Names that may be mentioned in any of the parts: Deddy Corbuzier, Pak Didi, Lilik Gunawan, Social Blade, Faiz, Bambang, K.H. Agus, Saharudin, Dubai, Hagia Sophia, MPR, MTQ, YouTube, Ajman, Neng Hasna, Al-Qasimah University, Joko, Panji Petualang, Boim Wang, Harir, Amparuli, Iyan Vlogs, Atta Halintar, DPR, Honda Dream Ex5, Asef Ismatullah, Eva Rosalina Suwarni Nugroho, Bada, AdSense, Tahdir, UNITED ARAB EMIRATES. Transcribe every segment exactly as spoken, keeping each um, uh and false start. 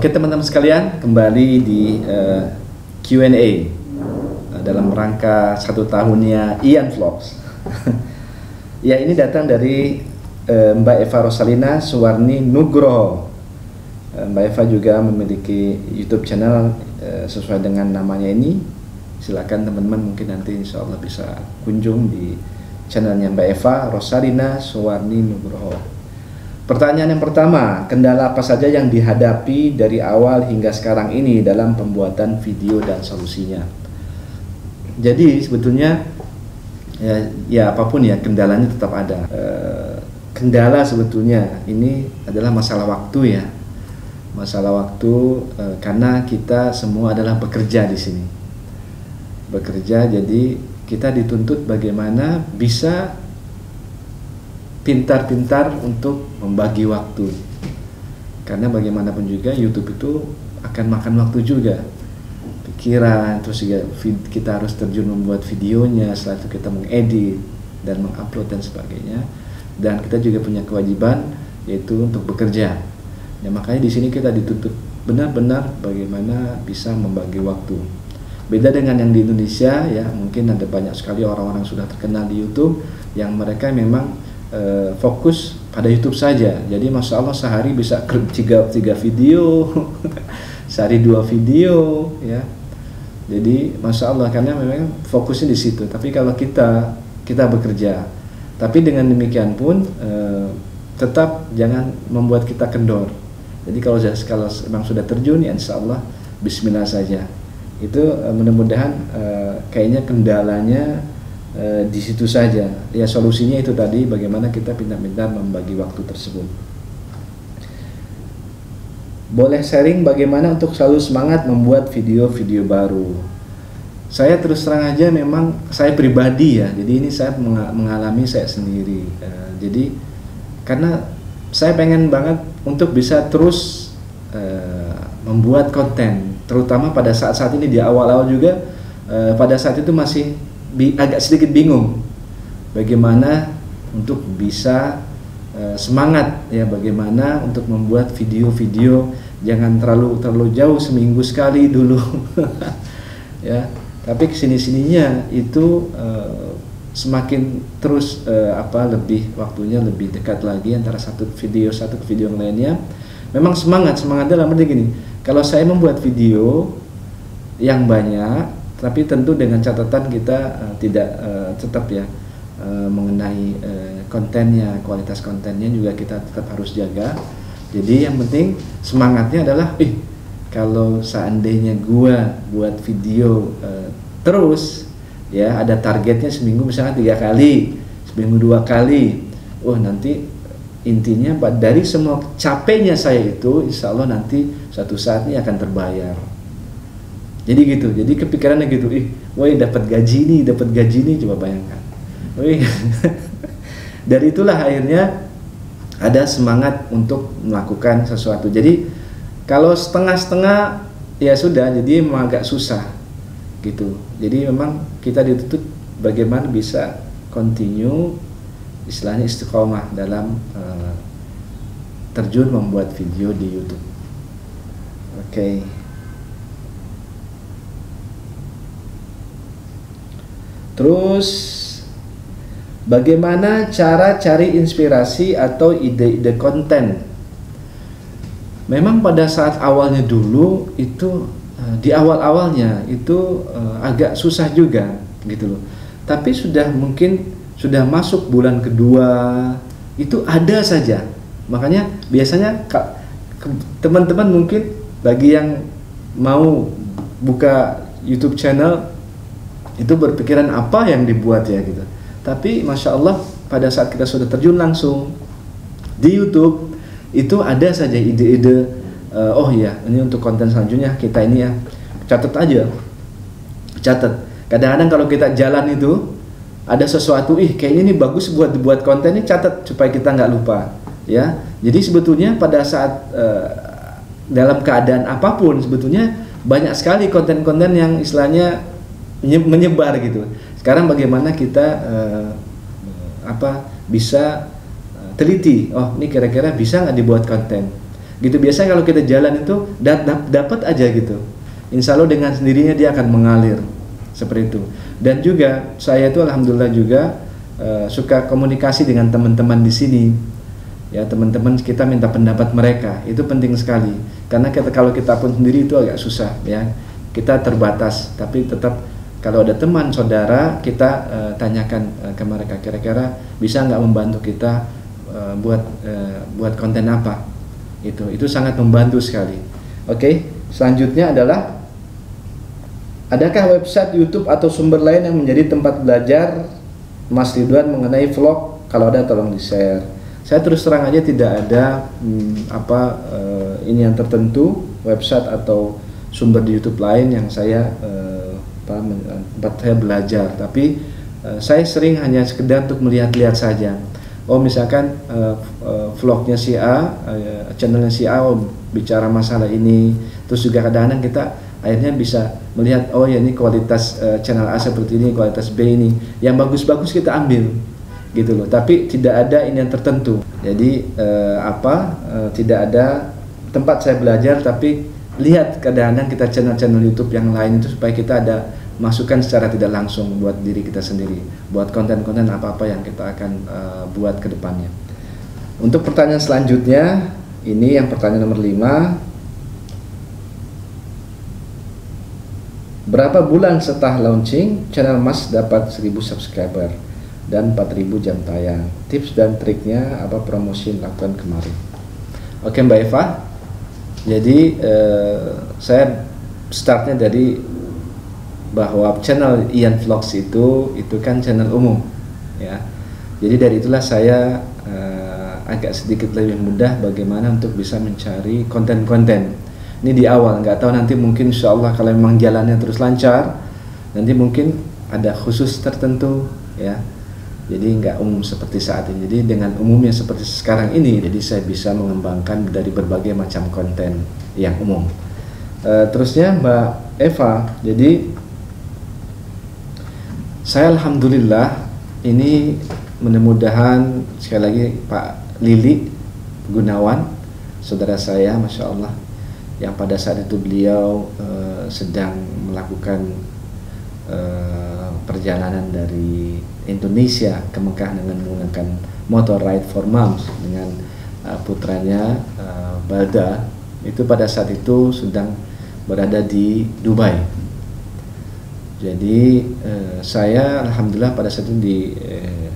Oke teman-teman sekalian, kembali di uh, Q and A uh, dalam rangka satu tahunnya Iyan Vlogs. Ya, ini datang dari uh, Mbak Eva Rosalina Suwarni Nugroho. uh, Mbak Eva juga memiliki YouTube channel uh, sesuai dengan namanya ini. Silakan teman-teman, mungkin nanti insya Allah bisa kunjung di channelnya Mbak Eva Rosalina Suwarni Nugroho. Pertanyaan yang pertama, kendala apa saja yang dihadapi dari awal hingga sekarang ini dalam pembuatan video dan solusinya? Jadi sebetulnya ya, ya apapun ya, kendalanya tetap ada. E, kendala sebetulnya ini adalah masalah waktu ya, masalah waktu e, karena kita semua adalah bekerja di sini, bekerja. Jadi kita dituntut bagaimana bisa pintar-pintar untuk membagi waktu, karena bagaimanapun juga YouTube itu akan makan waktu juga, pikiran. Terus juga kita harus terjun membuat videonya, setelah itu kita mengedit dan mengupload dan sebagainya. Dan kita juga punya kewajiban, yaitu untuk bekerja. Nah, makanya di sini kita dituntut benar-benar bagaimana bisa membagi waktu. Beda dengan yang di Indonesia ya, mungkin ada banyak sekali orang-orang sudah terkenal di YouTube yang mereka memang fokus pada YouTube saja. Jadi masya Allah sehari bisa tiga, tiga video, sehari dua video, ya. Jadi masya Allah, karena memang fokusnya di situ. Tapi kalau kita kita bekerja, tapi dengan demikian pun eh, tetap jangan membuat kita kendor. Jadi kalau kalau memang sudah terjun, ya insya Allah Bismillah saja. Itu eh, mudah-mudahan eh, kayaknya kendalanya E, di situ saja. Ya, solusinya itu tadi, bagaimana kita pintar-pintar membagi waktu tersebut. Boleh sharing bagaimana untuk selalu semangat membuat video-video baru? Saya terus terang aja, memang saya pribadi ya. Jadi ini saya mengalami saya sendiri. E, jadi karena saya pengen banget untuk bisa terus e, membuat konten, terutama pada saat-saat ini di awal-awal juga. E, pada saat itu masih Bi, agak sedikit bingung bagaimana untuk bisa e, semangat ya, bagaimana untuk membuat video-video, jangan terlalu terlalu jauh, seminggu sekali dulu ya. Tapi kesini-sininya itu e, semakin terus e, apa lebih waktunya lebih dekat lagi antara satu video satu ke video yang lainnya. Memang semangat semangat dalam arti gini, kalau saya membuat video yang banyak, tapi tentu dengan catatan kita uh, tidak uh, tetap ya uh, mengenai uh, kontennya, kualitas kontennya juga kita tetap harus jaga. Jadi yang penting semangatnya adalah, ih kalau seandainya gua buat video uh, terus ya, ada targetnya seminggu misalnya tiga kali, seminggu dua kali, wah nanti intinya dari semua capeknya saya itu insya Allah nanti suatu saat ini akan terbayar. Jadi gitu, jadi kepikirannya gitu, ih, woi dapat gaji ini, dapat gaji ini, coba bayangkan. Woi, dari itulah akhirnya ada semangat untuk melakukan sesuatu. Jadi kalau setengah-setengah ya sudah, jadi memang agak susah gitu. Jadi memang kita dituntut bagaimana bisa continue, istilahnya istiqomah dalam uh, terjun membuat video di YouTube. Oke. Okay. Terus, bagaimana cara cari inspirasi atau ide-ide konten? Memang pada saat awalnya dulu itu, di awal-awalnya itu agak susah juga gitu loh. Tapi sudah mungkin, sudah masuk bulan kedua, itu ada saja. Makanya biasanya teman-teman mungkin bagi yang mau buka YouTube channel, itu berpikiran apa yang dibuat ya gitu. Tapi masya Allah pada saat kita sudah terjun langsung di YouTube itu ada saja ide-ide. Uh, oh ya, ini untuk konten selanjutnya kita ini ya, catat aja, catat. Kadang-kadang kalau kita jalan itu ada sesuatu, ih kayaknya ini bagus buat dibuat konten, ini catat supaya kita nggak lupa ya. Jadi sebetulnya pada saat uh, dalam keadaan apapun sebetulnya banyak sekali konten-konten yang istilahnya menyebar gitu. Sekarang bagaimana kita uh, apa bisa uh, teliti, oh ini kira-kira bisa nggak dibuat konten. gitu. Biasanya kalau kita jalan itu dap dap dapat aja gitu, insya Allah dengan sendirinya dia akan mengalir seperti itu. Dan juga saya itu alhamdulillah juga uh, suka komunikasi dengan teman-teman di sini ya, teman-teman kita minta pendapat mereka, itu penting sekali karena kita, kalau kita pun sendiri itu agak susah ya, kita terbatas, tapi tetap kalau ada teman saudara kita uh, tanyakan uh, ke mereka kira-kira bisa nggak membantu kita uh, buat uh, buat konten apa, itu itu sangat membantu sekali. Oke, selanjutnya adalah adakah website YouTube atau sumber lain yang menjadi tempat belajar Mas Ridwan mengenai vlog? Kalau ada tolong di share. Saya terus terang aja tidak ada hmm, apa uh, ini yang tertentu website atau sumber di YouTube lain yang saya uh, tempat saya belajar, tapi uh, saya sering hanya sekedar untuk melihat-lihat saja. Oh misalkan uh, uh, vlognya si A, uh, channelnya si A, oh, bicara masalah ini, terus juga kadang-kadang kita akhirnya bisa melihat oh ya ini kualitas uh, channel A seperti ini, kualitas B ini, yang bagus-bagus kita ambil gitu loh. Tapi tidak ada ini yang tertentu. Jadi uh, apa? Uh, tidak ada tempat saya belajar, tapi lihat kadang-kadang kita channel-channel YouTube yang lain itu supaya kita ada masukan secara tidak langsung buat diri kita sendiri, buat konten-konten apa-apa yang kita akan uh, buat ke depannya. Untuk pertanyaan selanjutnya, ini yang pertanyaan nomor lima. Berapa bulan setelah launching channel Mas dapat seribu subscriber dan empat ribu jam tayang? Tips dan triknya apa promosi yang lakukan kemarin? Oke Mbak Eva. Jadi eh, saya startnya dari bahwa channel Iyan Vlogs itu itu kan channel umum ya. Jadi dari itulah saya eh, agak sedikit lebih mudah bagaimana untuk bisa mencari konten-konten. Ini di awal, nggak tahu nanti mungkin insya Allah kalau memang jalannya terus lancar nanti mungkin ada khusus tertentu ya. Jadi nggak umum seperti saat ini. Jadi dengan umumnya seperti sekarang ini, jadi saya bisa mengembangkan dari berbagai macam konten yang umum. E, terusnya Mbak Eva, jadi saya alhamdulillah ini mudah-mudahan sekali lagi Pak Lilik Gunawan, saudara saya, masya Allah, yang pada saat itu beliau e, sedang melakukan e, perjalanan dari Indonesia ke Mekah dengan menggunakan motor ride for moms dengan uh, putranya uh, Bada, itu pada saat itu sedang berada di Dubai. Jadi uh, saya alhamdulillah pada saat itu di uh,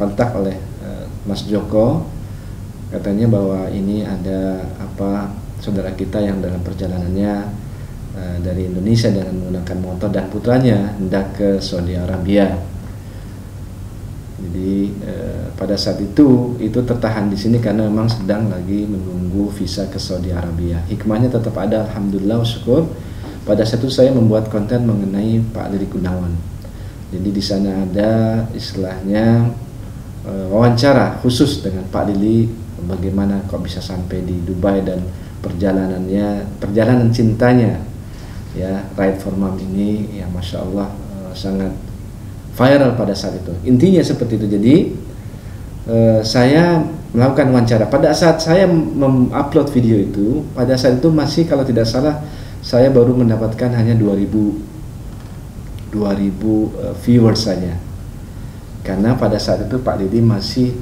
kontak oleh uh, Mas Joko, katanya bahwa ini ada apa saudara kita yang dalam perjalanannya uh, dari Indonesia dengan menggunakan motor dan putranya hendak ke Saudi Arabia. Jadi eh, pada saat itu itu tertahan di sini karena memang sedang lagi menunggu visa ke Saudi Arabia. Hikmahnya tetap ada, alhamdulillah, syukur. Pada saat itu saya membuat konten mengenai Pak Lilik Gunawan. Jadi di sana ada istilahnya eh, wawancara khusus dengan Pak Lilik, bagaimana kok bisa sampai di Dubai dan perjalanannya, perjalanan cintanya, ya ride for mom ini, ya masya Allah eh, sangat viral pada saat itu. Intinya seperti itu. Jadi eh, saya melakukan wawancara. Pada saat saya mengupload video itu, pada saat itu masih kalau tidak salah saya baru mendapatkan hanya dua ribu eh, viewers saja. Karena pada saat itu Pak Didi masih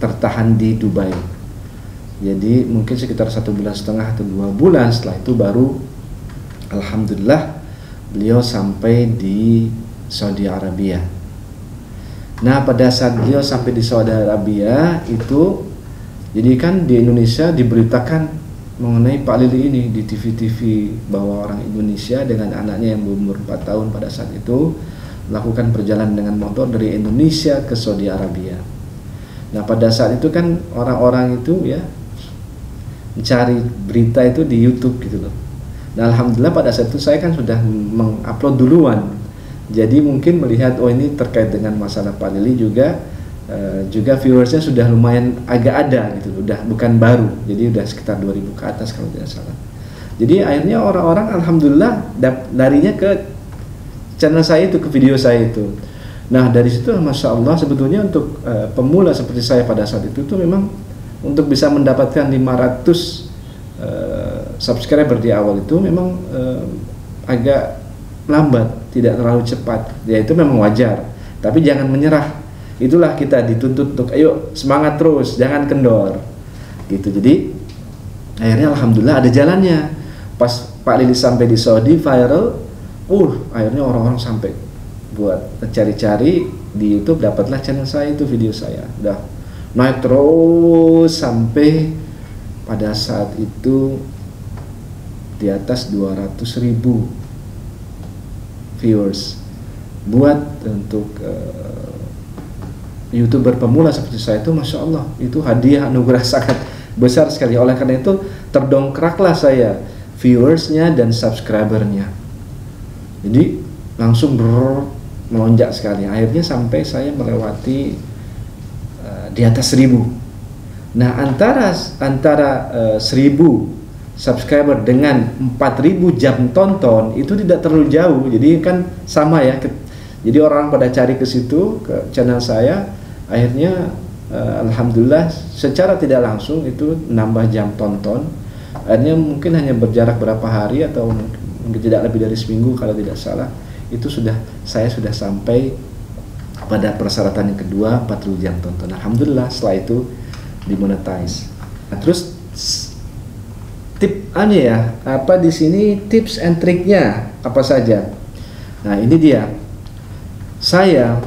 tertahan di Dubai. Jadi mungkin sekitar satu bulan setengah atau dua bulan setelah itu baru, alhamdulillah, beliau sampai di Saudi Arabia. Nah pada saat beliau sampai di Saudi Arabia itu, jadi kan di Indonesia diberitakan mengenai Pak Lilik ini di T V T V bahwa orang Indonesia dengan anaknya yang berumur empat tahun pada saat itu melakukan perjalanan dengan motor dari Indonesia ke Saudi Arabia. Nah pada saat itu kan orang-orang itu ya mencari berita itu di YouTube gitu loh. Nah alhamdulillah pada saat itu saya kan sudah mengupload duluan. Jadi mungkin melihat oh ini terkait dengan masalah Pak Lilik juga uh, juga viewersnya sudah lumayan agak ada gitu, udah bukan baru, jadi udah sekitar dua ribu ke atas kalau tidak salah. Jadi akhirnya orang-orang alhamdulillah larinya ke channel saya itu, ke video saya itu. Nah dari situ masya Allah sebetulnya untuk uh, pemula seperti saya pada saat itu tuh memang untuk bisa mendapatkan lima ratus uh, subscriber di awal itu memang uh, agak lambat, tidak terlalu cepat, ya itu memang wajar, tapi jangan menyerah. Itulah kita dituntut untuk ayo semangat terus, jangan kendor gitu. Jadi akhirnya alhamdulillah ada jalannya. Pas Pak Lilis sampai di Saudi viral, uh akhirnya orang-orang sampai buat cari-cari di YouTube, dapatlah channel saya itu, video saya udah naik terus sampai pada saat itu di atas dua ratus ribu viewers. Buat untuk uh, YouTuber pemula seperti saya itu, masya Allah, itu hadiah anugerah sangat besar sekali. Oleh karena itu terdongkraklah saya viewersnya dan subscribernya. Jadi langsung ber melonjak sekali. Akhirnya sampai saya melewati di atas seribu. Nah, antara antara uh, seribu subscriber dengan empat ribu jam tonton itu tidak terlalu jauh. Jadi kan sama ya. Ke, jadi orang pada cari ke situ, ke channel saya. Akhirnya uh, alhamdulillah secara tidak langsung itu nambah jam tonton. Akhirnya mungkin hanya berjarak berapa hari atau mungkin tidak lebih dari seminggu kalau tidak salah. Itu sudah saya sudah sampai pada persyaratan yang kedua, empat puluh jam tonton. Alhamdulillah setelah itu dimonetize. Nah, terus tip anu ya, apa di sini tips and triknya apa saja? Nah, ini dia. Saya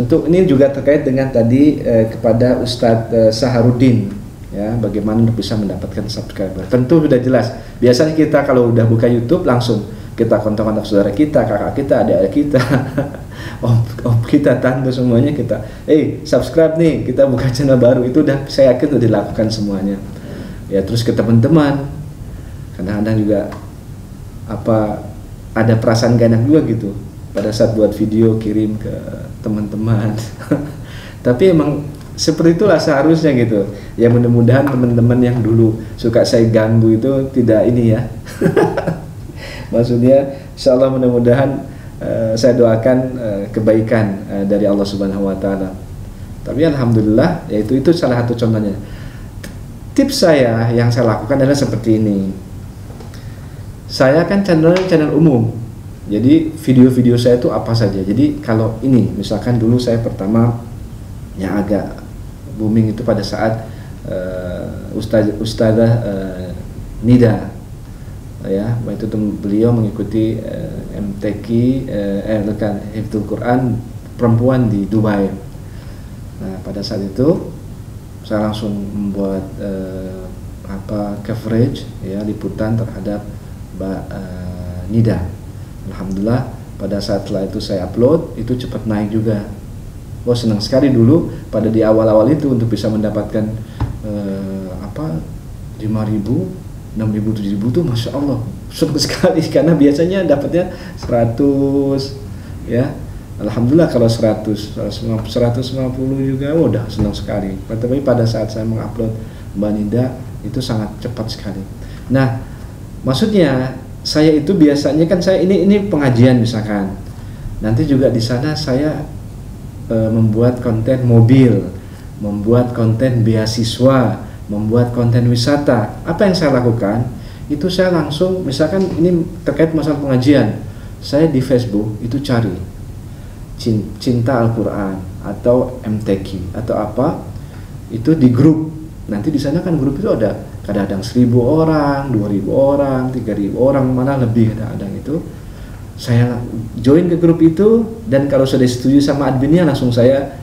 untuk ini juga terkait dengan tadi eh, kepada Ustadz eh, Saharudin ya, bagaimana untuk bisa mendapatkan subscriber. Tentu sudah jelas. Biasanya kita kalau udah buka YouTube langsung kita kontak-kontak saudara kita, kakak kita, adik-adik kita, om, om kita, tante semuanya kita, eh hey, subscribe nih, kita buka channel baru. Itu udah saya yakin udah dilakukan semuanya. Ya terus ke teman-teman, kadang-kadang juga apa ada perasaan gak enak juga gitu pada saat buat video kirim ke teman-teman. Tapi emang seperti itulah seharusnya gitu. Ya mudah-mudahan teman-teman yang dulu suka saya ganggu itu tidak ini ya. Maksudnya, insya Allah mudah-mudahan uh, saya doakan uh, kebaikan uh, dari Allah Subhanahu Wa Taala. Tapi alhamdulillah, yaitu itu salah satu contohnya. Tips saya yang saya lakukan adalah seperti ini. Saya kan channel channel umum, jadi video-video saya itu apa saja. Jadi kalau ini, misalkan dulu saya pertama yang agak booming itu pada saat uh, Ustaz, Ustazah uh, Nida. Ya, waktu itu beliau mengikuti eh, M T Q eh, kan Hifdzul Quran perempuan di Dubai. Nah, pada saat itu saya langsung membuat eh, apa coverage ya, liputan terhadap Mbak eh, Nida. Alhamdulillah pada saat setelah itu saya upload itu cepat naik juga. Wah, senang sekali dulu pada di awal-awal itu untuk bisa mendapatkan eh, apa lima ribu enam ribu tujuh ribu tuh masya Allah senang sekali, karena biasanya dapatnya seratus ya. Alhamdulillah kalau seratus seratus lima puluh juga oh, udah senang sekali. Tapi pada saat saya mengupload Mbak Nida itu sangat cepat sekali. Nah, maksudnya saya itu biasanya kan saya ini ini pengajian misalkan. Nanti juga di sana saya e, membuat konten mobil, membuat konten beasiswa, membuat konten wisata. Apa yang saya lakukan itu saya langsung misalkan ini terkait masalah pengajian, saya di Facebook itu cari cinta Al-Quran atau M T Q atau apa itu di grup. Nanti di sana kan grup itu ada kadang-kadang seribu orang, dua ribu orang, tiga ribu orang, mana lebih kadang-kadang itu. Saya join ke grup itu dan kalau sudah setuju sama adminnya langsung saya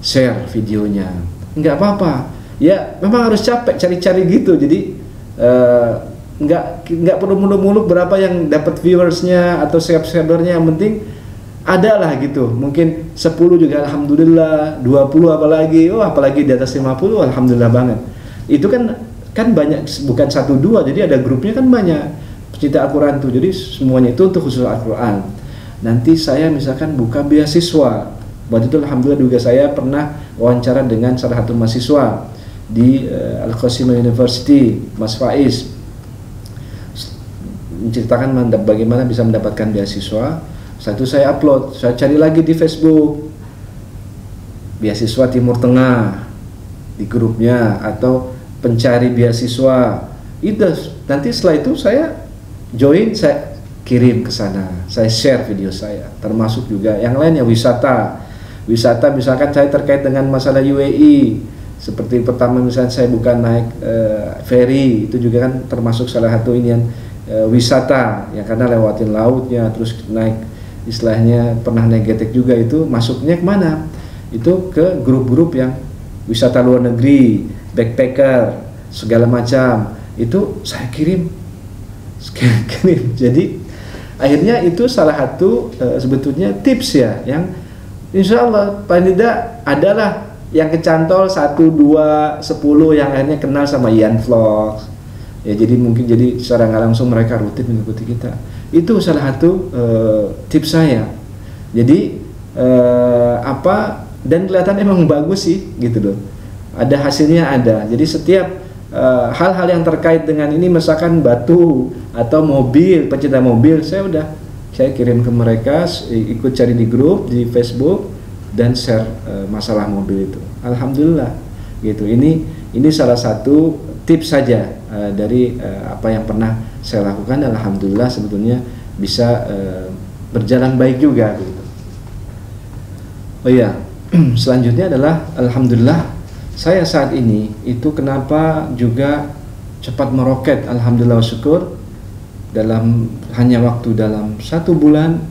share videonya. Nggak apa-apa. Ya memang harus capek cari-cari gitu, jadi uh, nggak nggak perlu muluk-muluk berapa yang dapat viewersnya atau subscribernya, yang penting ada lah gitu. Mungkin sepuluh juga alhamdulillah, dua puluh apalagi, oh apalagi di atas lima puluh alhamdulillah banget. Itu kan kan banyak, bukan satu dua, jadi ada grupnya kan banyak pecinta Al-Quran tuh, jadi semuanya itu untuk khusus Al-Quran. Nanti saya misalkan buka beasiswa, waktu itu alhamdulillah juga saya pernah wawancara dengan salah satu mahasiswa di uh, Al-Qasimah University, Mas Faiz menceritakan bagaimana bisa mendapatkan beasiswa. Satu saya upload, saya cari lagi di Facebook beasiswa Timur Tengah di grupnya atau pencari beasiswa itu. Nanti setelah itu saya join, saya kirim ke sana, saya share video saya, termasuk juga yang lainnya wisata. Wisata misalkan saya terkait dengan masalah U A E, seperti pertama misalnya saya bukan naik e, ferry, itu juga kan termasuk salah satu ini yang e, wisata, ya karena lewatin lautnya, terus naik istilahnya pernah naik getek juga, itu masuknya kemana? Itu ke grup-grup yang wisata luar negeri, backpacker, segala macam, itu saya kirim, saya kirim. Jadi akhirnya itu salah satu e, sebetulnya tips ya, yang insya Allah Pak Nida adalah yang kecantol satu, dua, sepuluh yang akhirnya kenal sama Iyan Vlogs ya, jadi mungkin jadi secara nggak langsung mereka rutin mengikuti kita. Itu salah satu uh, tips saya, jadi uh, apa, dan kelihatan emang bagus sih gitu loh, ada hasilnya ada. Jadi setiap hal-hal uh, yang terkait dengan ini, misalkan batu atau mobil, pecinta mobil, saya udah saya kirim ke mereka, ikut cari di grup di Facebook dan share e, masalah mobil itu. Alhamdulillah gitu. Ini ini salah satu tips saja e, dari e, apa yang pernah saya lakukan. Alhamdulillah sebetulnya bisa e, berjalan baik juga gitu. Oh iya, selanjutnya adalah alhamdulillah saya saat ini itu kenapa juga cepat meroket, alhamdulillah syukur, dalam hanya waktu dalam satu bulan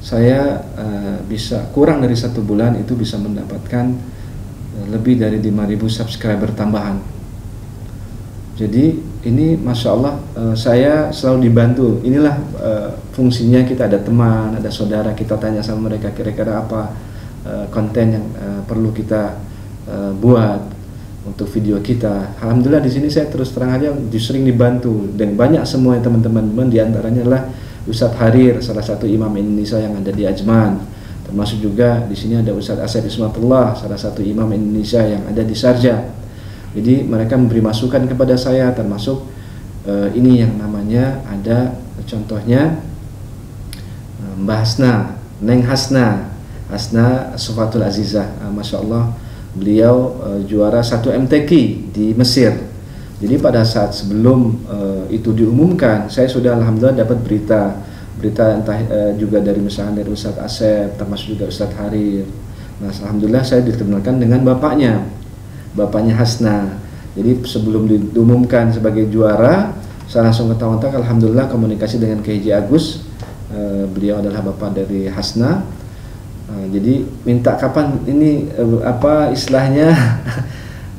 saya uh, bisa kurang dari satu bulan itu bisa mendapatkan uh, lebih dari lima ribu subscriber tambahan. Jadi ini masya Allah uh, saya selalu dibantu. Inilah uh, fungsinya kita ada teman, ada saudara, kita tanya sama mereka kira-kira apa uh, konten yang uh, perlu kita uh, buat untuk video kita. Alhamdulillah di sini saya terus terang aja disering dibantu, dan banyak semua teman-teman, diantaranya adalah Ustadz Harir, salah satu imam Indonesia yang ada di Ajman, termasuk juga di sini ada Ustadz Asef Ismatullah, salah satu imam Indonesia yang ada di Sarja. Jadi mereka memberi masukan kepada saya, termasuk eh, ini yang namanya ada contohnya eh, Mbak Hasna, Neng Hasna, Hasna Sufatul Azizah, eh, masya Allah beliau eh, juara satu M T Q di Mesir. Jadi pada saat sebelum uh, itu diumumkan, saya sudah alhamdulillah dapat berita, berita entah uh, juga dari misalnya dari Ustadz Asep, termasuk juga Ustadz Harir. Nah, alhamdulillah saya dikenalkan dengan bapaknya, bapaknya Hasna. Jadi sebelum diumumkan sebagai juara, saya langsung kontak-kontak. Alhamdulillah komunikasi dengan K H Agus, uh, beliau adalah bapak dari Hasna. Uh, jadi minta kapan ini uh, apa istilahnya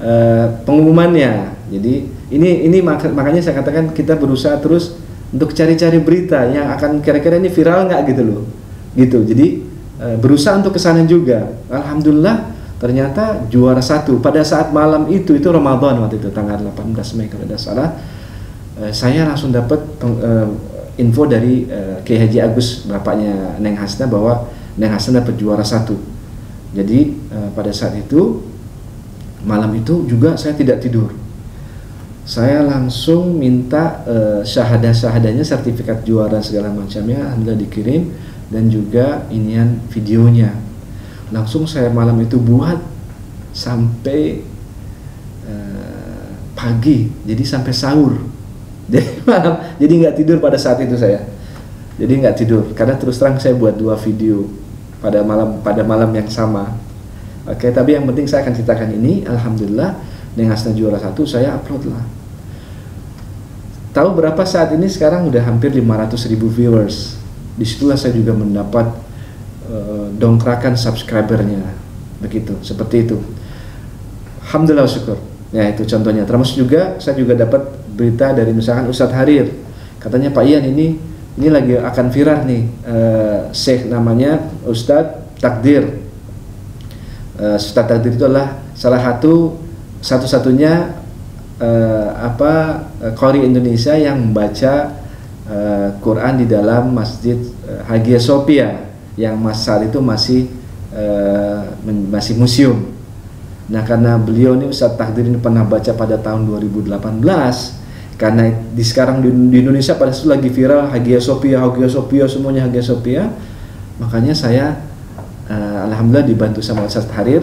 uh, pengumumannya. Jadi ini ini mak makanya saya katakan kita berusaha terus untuk cari-cari berita yang akan kira-kira ini viral nggak gitu loh, gitu. Jadi e, berusaha untuk kesana juga. Alhamdulillah ternyata juara satu pada saat malam itu itu Ramadan waktu itu tanggal delapan belas Mei kalau tidak salah. E, saya langsung dapat e, info dari e, K H Agus, bapaknya Neng Hasna, bahwa Neng Hasna dapat juara satu. Jadi e, pada saat itu malam itu juga saya tidak tidur. Saya langsung minta uh, syahadah-syahadahnya, sertifikat juara segala macamnya, alhamdulillah dikirim, dan juga inian videonya. Langsung saya malam itu buat sampai uh, pagi, jadi sampai sahur. Jadi malam, jadi nggak tidur pada saat itu saya. Jadi nggak tidur, karena terus terang saya buat dua video pada malam pada malam yang sama. Oke, tapi yang penting saya akan ceritakan ini, alhamdulillah. Neng Hasna juara satu, saya upload lah. Tahu berapa saat ini? Sekarang udah hampir lima ratus ribu viewers. Disitulah saya juga mendapat uh, dongkrakan subscribernya, begitu, seperti itu. Alhamdulillah syukur. Ya itu contohnya. Termasuk juga saya juga dapat berita dari misalkan Ustadz Harir, katanya Pak Iyan ini ini lagi akan viral nih, uh, Syekh namanya Ustadz Tahdir. Uh, Ustadz Tahdir itu adalah salah satu satu-satunya eh, apa qori Indonesia yang membaca eh, Quran di dalam masjid eh, Hagia Sophia yang saat itu masih eh, masih museum. Nah, karena beliau ini Ustadz Tahdir ini pernah baca pada tahun dua ribu delapan belas, karena di sekarang di, di Indonesia pada itu lagi viral Hagia Sophia, Hagia Sophia semuanya Hagia Sophia, makanya saya eh, alhamdulillah dibantu sama Ustadz Harir.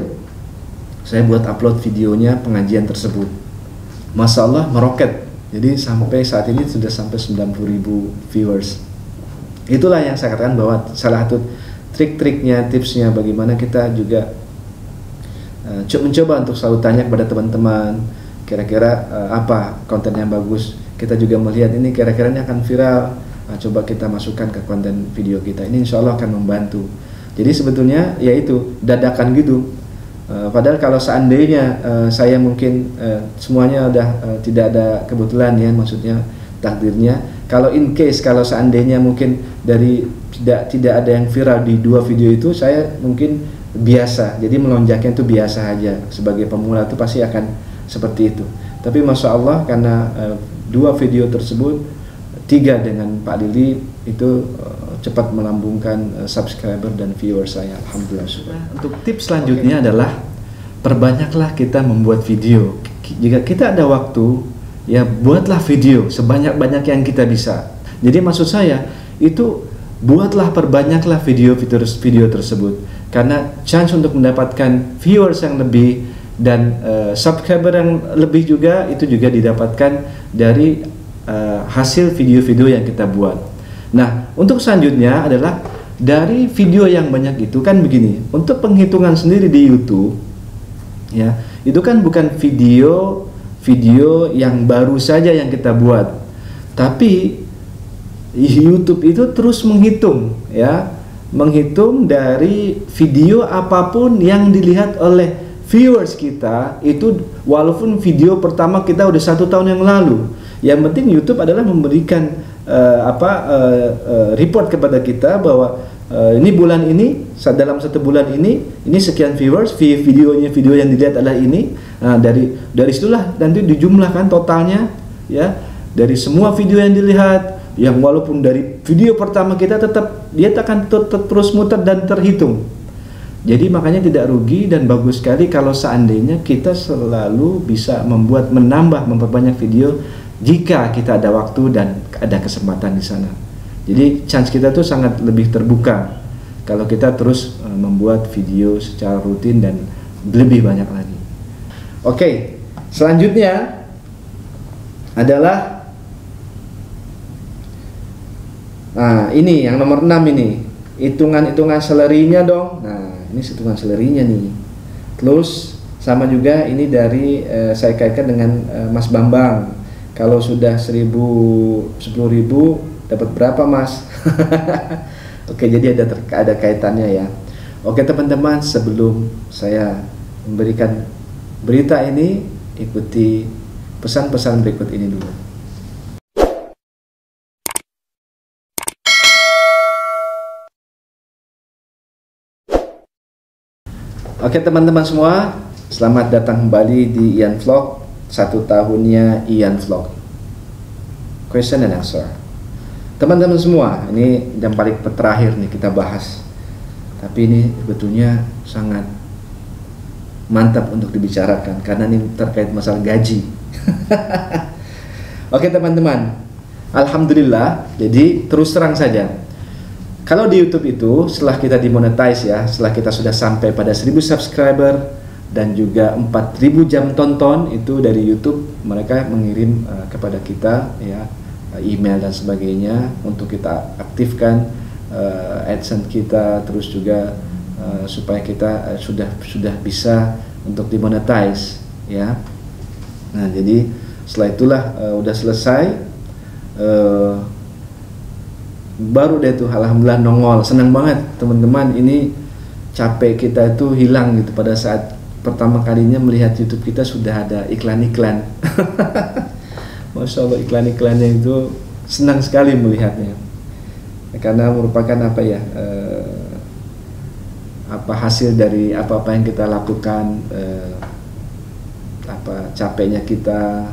Saya buat upload videonya pengajian tersebut. Masya Allah meroket. Jadi sampai saat ini sudah sampai sembilan puluh ribu viewers. Itulah yang saya katakan bahwa salah satu trik-triknya, tipsnya bagaimana kita juga uh, mencoba untuk selalu tanya kepada teman-teman kira-kira uh, apa konten yang bagus. Kita juga melihat ini kira-kira ini akan viral, nah, coba kita masukkan ke konten video kita. Ini insya Allah akan membantu. Jadi sebetulnya yaitu dadakan gitu. Uh, padahal kalau seandainya uh, saya mungkin uh, semuanya udah uh, tidak ada kebetulan ya, maksudnya takdirnya. Kalau in case, kalau seandainya mungkin dari tidak tidak ada yang viral di dua video itu, saya mungkin biasa. Jadi melonjaknya itu biasa aja. Sebagai pemula itu pasti akan seperti itu. Tapi masya Allah karena uh, dua video tersebut, tiga dengan Pak Didi itu uh, cepat melambungkan uh, subscriber dan viewer saya. Alhamdulillah. Untuk tips selanjutnya okay. adalah perbanyaklah kita membuat video. K jika kita ada waktu, ya buatlah video sebanyak-banyak yang kita bisa. Jadi maksud saya itu buatlah, perbanyaklah video video tersebut karena chance untuk mendapatkan viewers yang lebih dan uh, subscriber yang lebih juga itu juga didapatkan dari uh, hasil video-video yang kita buat. Nah, untuk selanjutnya adalah dari video yang banyak itu kan begini, untuk penghitungan sendiri di YouTube ya, itu kan bukan video video yang baru saja yang kita buat, tapi YouTube itu terus menghitung ya, menghitung dari video apapun yang dilihat oleh viewers kita itu, walaupun video pertama kita udah satu tahun yang lalu. Yang penting YouTube adalah memberikan Uh, apa uh, uh, report kepada kita bahwa uh, ini bulan ini, dalam satu bulan ini ini sekian viewers, videonya video yang dilihat adalah ini. Nah, dari dari situlah nanti dijumlahkan totalnya ya, dari semua video yang dilihat, yang walaupun dari video pertama kita tetap dia akan terus muter dan terhitung. Jadi makanya tidak rugi dan bagus sekali kalau seandainya kita selalu bisa membuat menambah memperbanyak video jika kita ada waktu dan ada kesempatan di sana. Jadi chance kita tuh sangat lebih terbuka kalau kita terus uh, membuat video secara rutin dan lebih banyak lagi. Oke, okay. Selanjutnya adalah nah ini yang nomor enam ini, hitungan-hitungan selerinya dong. Nah ini hitungan selerinya nih. Terus sama juga ini dari uh, saya kaitkan dengan uh, Mas Bambang. Kalau sudah seribu, sepuluh ribu, dapat berapa mas? Oke, jadi ada ada kaitannya ya. Oke teman-teman, sebelum saya memberikan berita ini, ikuti pesan-pesan berikut ini dulu. Oke teman-teman semua, selamat datang kembali di Iyan Vlog. Satu tahunnya Iyan Vlog. Question and answer. Teman-teman semua, ini yang paling terakhir nih kita bahas. Tapi ini sebetulnya sangat mantap untuk dibicarakan karena ini terkait masalah gaji. Oke teman-teman, alhamdulillah. Jadi terus terang saja, kalau di YouTube itu setelah kita dimonetize ya, setelah kita sudah sampai pada seribu subscriber dan juga empat ribu jam tonton itu dari YouTube, mereka mengirim uh, kepada kita ya email dan sebagainya untuk kita aktifkan uh, AdSense kita, terus juga uh, supaya kita uh, sudah sudah bisa untuk dimonetize ya. Nah jadi setelah itulah uh, udah selesai uh, baru deh tuh alhamdulillah nongol, senang banget teman-teman, ini capek kita itu hilang gitu pada saat pertama kalinya melihat YouTube kita sudah ada iklan-iklan. Masya Allah, iklan-iklannya itu senang sekali melihatnya karena merupakan apa ya eh, apa hasil dari apa-apa yang kita lakukan, eh, apa capeknya kita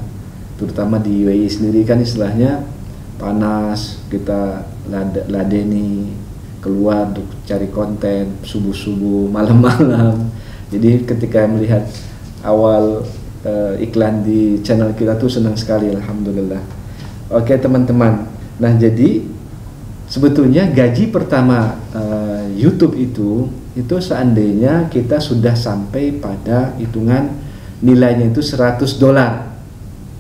terutama di U A E sendiri kan istilahnya panas, kita lade, ladeni keluar untuk cari konten subuh-subuh malam-malam. Jadi ketika melihat awal uh, iklan di channel kita tuh senang sekali, alhamdulillah. Oke teman-teman, nah jadi sebetulnya gaji pertama uh, YouTube itu itu seandainya kita sudah sampai pada hitungan nilainya itu seratus dolar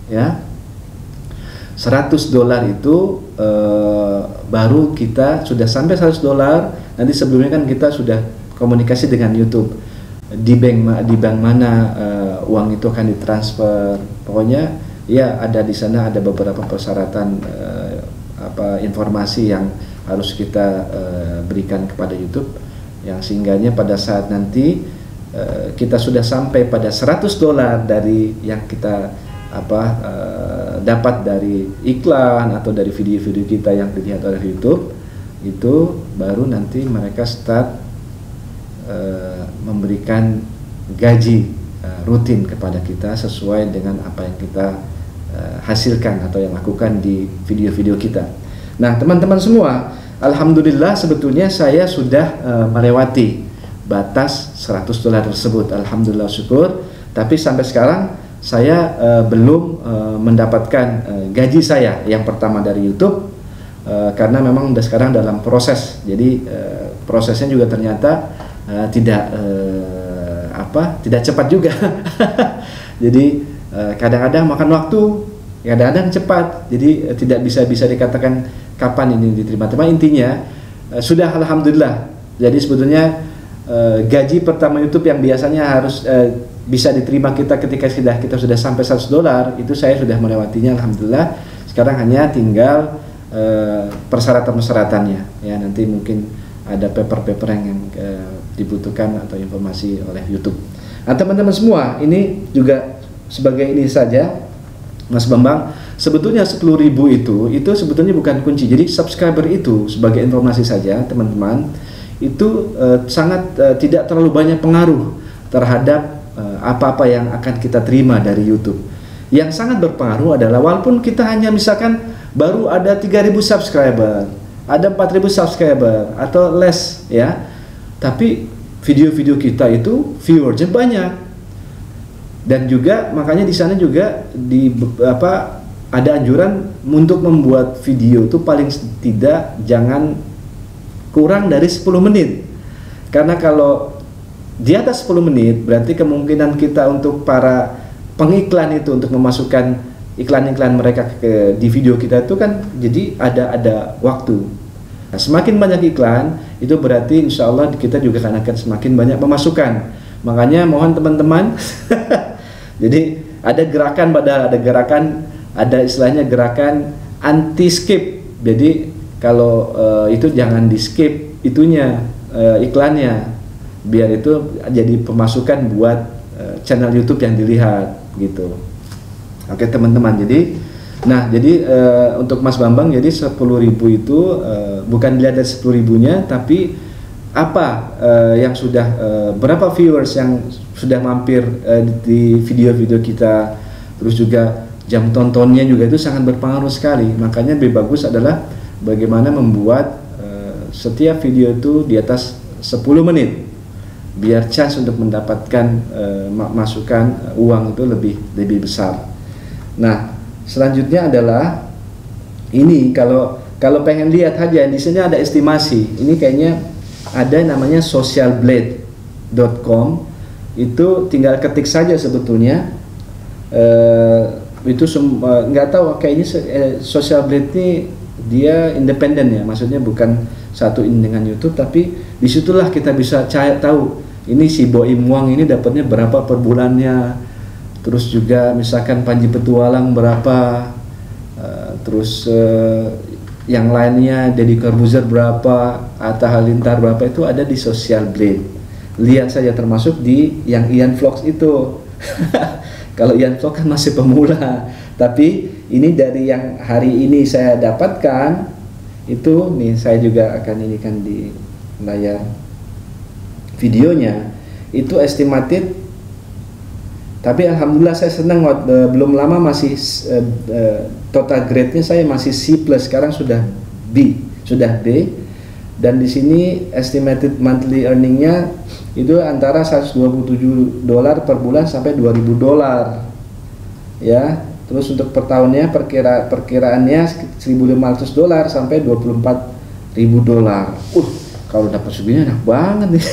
ya. seratus dolar itu e, baru kita sudah sampai seratus dolar. Nanti sebelumnya kan kita sudah komunikasi dengan YouTube. Di bank di bank mana e, uang itu akan ditransfer. Pokoknya ya ada di sana ada beberapa persyaratan e, apa informasi yang harus kita e, berikan kepada YouTube, yang sehingganya pada saat nanti e, kita sudah sampai pada seratus dolar dari yang kita apa e, dapat dari iklan atau dari video-video kita yang dilihat oleh YouTube, itu baru nanti mereka start e, memberikan gaji e, rutin kepada kita sesuai dengan apa yang kita e, hasilkan atau yang lakukan di video-video kita. Nah, teman-teman semua, alhamdulillah sebetulnya saya sudah e, melewati batas seratus dolar tersebut. Alhamdulillah, syukur. Tapi sampai sekarang saya e, belum e, mendapatkan e, gaji saya yang pertama dari YouTube, e, karena memang udah sekarang dalam proses. Jadi e, prosesnya juga ternyata e, tidak e, apa tidak cepat juga. Jadi kadang-kadang e, makan waktu, kadang-kadang cepat. Jadi e, tidak bisa bisa dikatakan kapan ini diterima. Tapi intinya e, sudah alhamdulillah. Jadi sebetulnya e, gaji pertama YouTube yang biasanya harus e, bisa diterima kita ketika sudah kita sudah sampai seratus dolar, itu saya sudah melewatinya alhamdulillah. Sekarang hanya tinggal e, persyaratan-persyaratannya ya, nanti mungkin ada paper-paper yang e, dibutuhkan atau informasi oleh YouTube. Nah, teman-teman semua, ini juga sebagai ini saja Mas Bambang, sebetulnya sepuluh ribu itu itu sebetulnya bukan kunci. Jadi subscriber itu sebagai informasi saja teman-teman, itu e, sangat e, tidak terlalu banyak pengaruh terhadap apa-apa yang akan kita terima dari YouTube. Yang sangat berpengaruh adalah walaupun kita hanya misalkan baru ada tiga ribu subscriber, ada empat ribu subscriber atau less ya, tapi video-video kita itu viewersnya banyak. Dan juga makanya di sana juga di apa ada anjuran untuk membuat video itu paling tidak jangan kurang dari sepuluh menit. Karena kalau di atas sepuluh menit berarti kemungkinan kita untuk para pengiklan itu untuk memasukkan iklan-iklan mereka ke di video kita itu kan jadi ada ada waktu. Nah, semakin banyak iklan itu berarti insya Allah kita juga akan akan semakin banyak pemasukan. Makanya mohon teman-teman, jadi ada gerakan pada ada gerakan ada istilahnya gerakan anti skip. Jadi kalau uh, itu jangan di skip itunya uh, iklannya, biar itu jadi pemasukan buat uh, channel YouTube yang dilihat gitu. Oke teman-teman, jadi nah jadi uh, untuk Mas Bambang, jadi sepuluh ribu itu uh, bukan dilihat dari sepuluh ribunya, tapi apa uh, yang sudah uh, berapa viewers yang sudah mampir uh, di video-video kita, terus juga jam tontonnya juga itu sangat berpengaruh sekali. Makanya lebih bagus adalah bagaimana membuat uh, setiap video itu di atas sepuluh menit, biar chance untuk mendapatkan uh, masukan uh, uang itu lebih lebih besar. Nah, selanjutnya adalah ini kalau kalau pengen lihat aja di sini ada estimasi. Ini kayaknya ada namanya social blade dot com. Itu tinggal ketik saja sebetulnya. Uh, itu semua uh, nggak tahu kayaknya uh, Socialblade ini dia independen ya, maksudnya bukan satu ini dengan YouTube, tapi disitulah kita bisa cari tahu ini si Boim Wang ini dapatnya berapa per bulannya, terus juga misalkan Panji Petualang berapa, uh, terus uh, yang lainnya Deddy Corbuzier berapa, Atta Halintar berapa, itu ada di Socialblade. Lihat saja, termasuk di yang Iyan Vlogs itu. Kalau Iyan Vlogs kan masih pemula, tapi ini dari yang hari ini saya dapatkan itu nih, saya juga akan ini kan di layar videonya itu estimated. Tapi alhamdulillah saya senang, belum lama masih uh, uh, total grade-nya saya masih C plus, sekarang sudah B, sudah B. Dan di sini estimated monthly earning-nya itu antara seratus dua puluh tujuh dolar per bulan sampai dua ribu dolar. Ya, terus untuk per tahunnya perkira perkiraannya seribu lima ratus dolar sampai dua puluh empat ribu dolar. Uh, kalau dapat segini enak banget nih.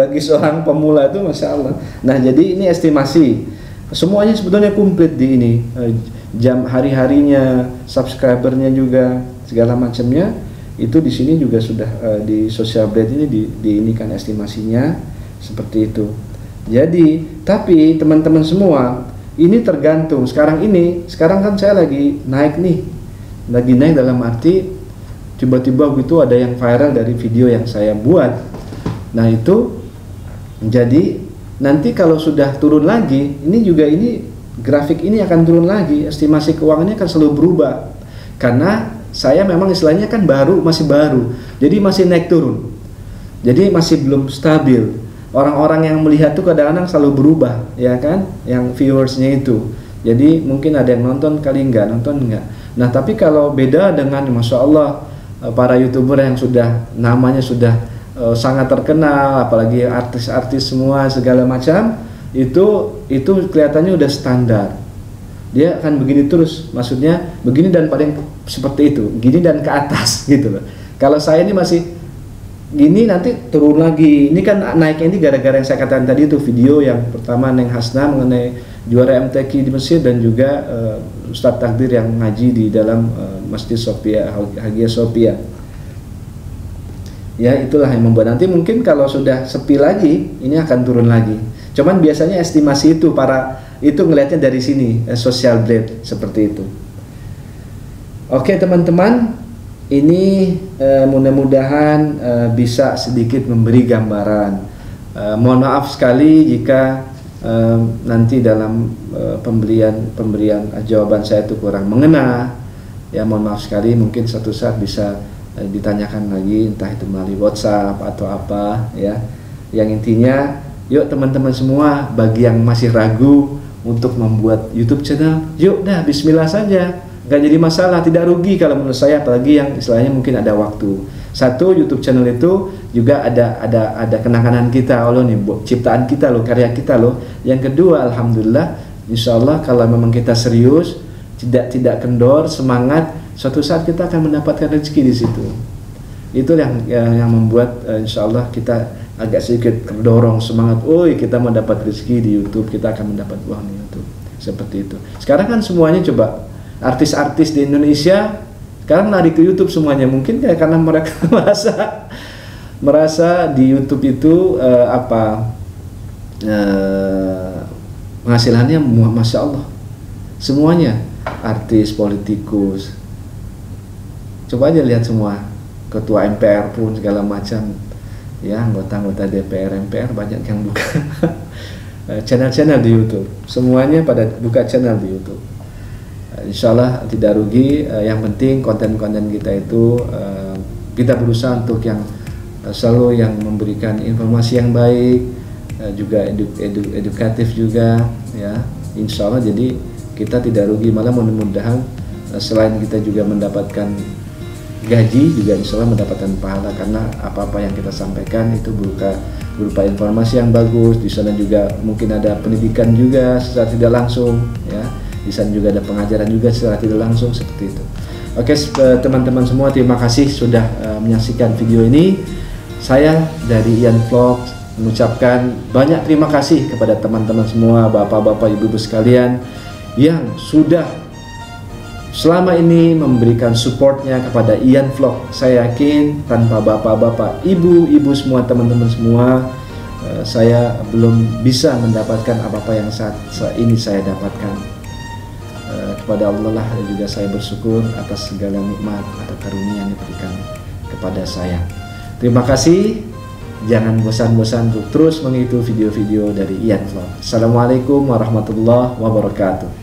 Bagi seorang pemula itu masya Allah. Nah, jadi ini estimasi semuanya sebetulnya komplit di ini, jam hari-harinya, subscribernya juga, segala macamnya itu di sini juga sudah di Social Blade ini di, diinikan estimasinya seperti itu. Jadi tapi teman-teman semua ini tergantung sekarang ini, sekarang kan saya lagi naik nih, lagi naik dalam arti tiba-tiba gitu ada yang viral dari video yang saya buat. Nah itu jadi nanti kalau sudah turun lagi, ini juga ini grafik ini akan turun lagi, estimasi keuangannya akan selalu berubah. Karena saya memang istilahnya kan baru, masih baru. Jadi masih naik turun. Jadi masih belum stabil. Orang-orang yang melihat tuh kadang-kadang selalu berubah, ya kan? Yang viewersnya itu. Jadi mungkin ada yang nonton kali enggak, nonton enggak. Nah, tapi kalau beda dengan Masya Allah para YouTuber yang sudah namanya sudah sangat terkenal, apalagi artis-artis semua segala macam, itu itu kelihatannya udah standar, dia akan begini terus, maksudnya begini dan paling seperti itu, gini dan ke atas gitu loh. Kalau saya ini masih gini nanti turun lagi, ini kan naiknya ini gara-gara yang saya katakan tadi itu video yang pertama Neng Hasna mengenai juara M T Q di Mesir dan juga uh, Ustadz Tahdir yang ngaji di dalam uh, Masjid Sophia, Hagia Sophia. Ya itulah yang membuat nanti mungkin kalau sudah sepi lagi ini akan turun lagi. Cuman biasanya estimasi itu para itu ngelihatnya dari sini eh, Social Blade seperti itu. Oke teman-teman, ini eh, mudah-mudahan eh, bisa sedikit memberi gambaran. Eh, mohon maaf sekali jika eh, nanti dalam eh, pemberian pemberian eh, jawaban saya itu kurang mengena. Ya mohon maaf sekali, mungkin suatu saat bisa ditanyakan lagi entah itu melalui WhatsApp atau apa ya. Yang intinya yuk teman-teman semua bagi yang masih ragu untuk membuat YouTube channel, yuk dah bismillah saja, nggak jadi masalah, tidak rugi kalau menurut saya, apalagi yang istilahnya mungkin ada waktu. Satu YouTube channel itu juga ada ada ada kenangan kita Allah nih, ciptaan kita loh, karya kita loh. Yang kedua alhamdulillah insyaallah kalau memang kita serius, tidak tidak kendor, semangat, suatu saat kita akan mendapatkan rezeki di situ. Itu yang yang, yang membuat uh, insya Allah kita agak sedikit terdorong semangat. Oh, kita mendapat rezeki di YouTube, kita akan mendapat uang di YouTube. Seperti itu. Sekarang kan semuanya coba artis-artis di Indonesia sekarang lari ke YouTube semuanya. Mungkin ya karena mereka merasa merasa di YouTube itu uh, apa uh, penghasilannya Masya Allah semuanya artis, politikus. Coba aja lihat semua ketua M P R pun segala macam ya, anggota-anggota D P R M P R banyak yang buka channel-channel di YouTube, semuanya pada buka channel di YouTube. Insya Allah tidak rugi, yang penting konten-konten kita itu kita berusaha untuk yang selalu yang memberikan informasi yang baik juga edu edu edukatif juga ya. Insya Allah jadi kita tidak rugi, malah mudah-mudahan selain kita juga mendapatkan gaji juga insya Allah mendapatkan pahala, karena apa-apa yang kita sampaikan itu berupa, berupa informasi yang bagus. Di sana juga mungkin ada pendidikan juga secara tidak langsung ya, di sana juga ada pengajaran juga secara tidak langsung seperti itu. Oke teman-teman semua, terima kasih sudah uh, menyaksikan video ini. Saya dari Iyan Vlogs mengucapkan banyak terima kasih kepada teman-teman semua, bapak-bapak, ibu-ibu sekalian yang sudah selama ini memberikan supportnya kepada Iyan Vlog. Saya yakin tanpa bapak-bapak, ibu-ibu semua, teman-teman semua, uh, saya belum bisa mendapatkan apa-apa yang saat, saat ini saya dapatkan. Uh, kepada Allah lah dan juga saya bersyukur atas segala nikmat atau karunia yang diberikan kepada saya. Terima kasih. Jangan bosan-bosan untuk terus mengikuti video-video dari Iyan Vlog. Assalamualaikum warahmatullahi wabarakatuh.